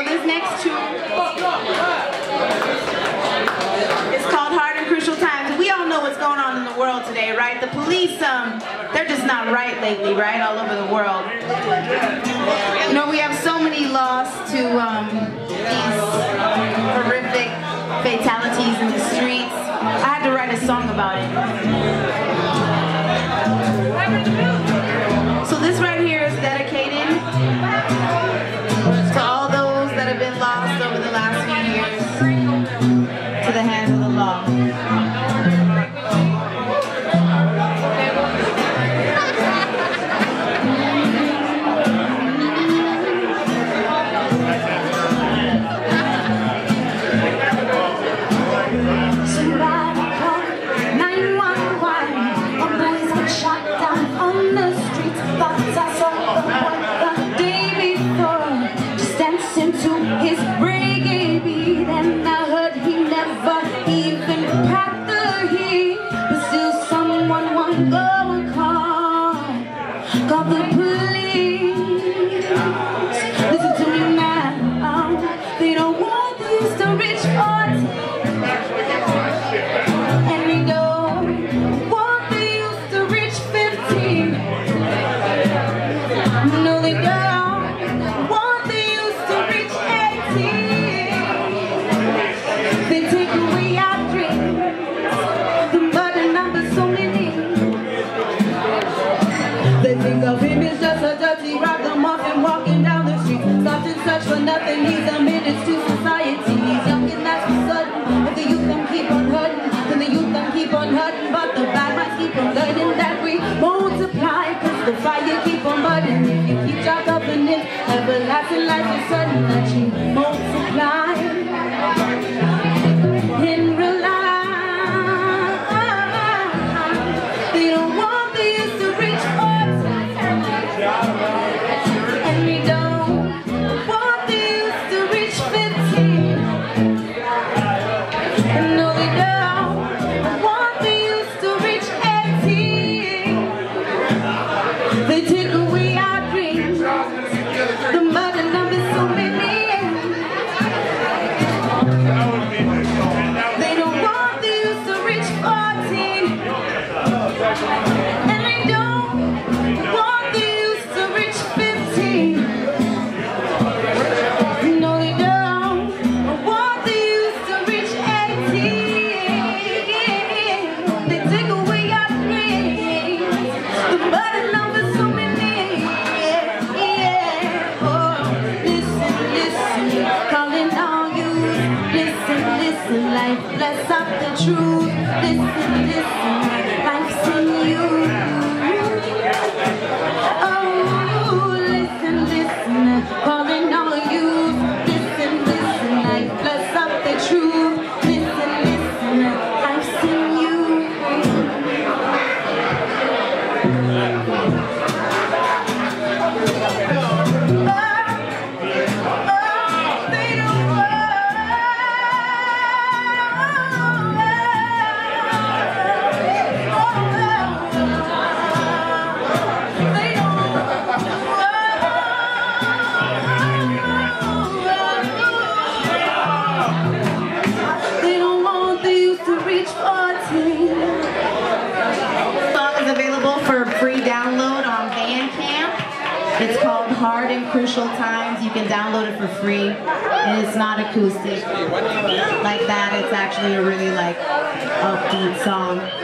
So this next tune is called Hard and Crucial Times. We all know what's going on in the world today, right? The police, they're just not right lately, right? All over the world. You know, we have so many laws to these horrific fatalities in the streets. I had to write a song about it. So this right here is dedicated to all those that have been lost over the last few years to the hands of the law. Everlasting life is certain that you multiply in real life. They don't want the youth to reach for time, and we don't want the youth to reach 15. And no, they don't want the youth to reach 18. They take away our dreams. The murder numbers so many. They don't want the youth to reach 14, and they don't want the youth to reach 15. No, they don't want the youth to reach 18. They take away our dreams. The murder numbers so many. Life, bless up the truth. Listen, listen, life's in you. Oh, listen, listen, calling all you. Listen, listen, life, bless up the truth. Listen, listen, life's in you. It's called Hard and Crucial Times. You can download it for free, and it's not acoustic like that. It's actually a really upbeat song.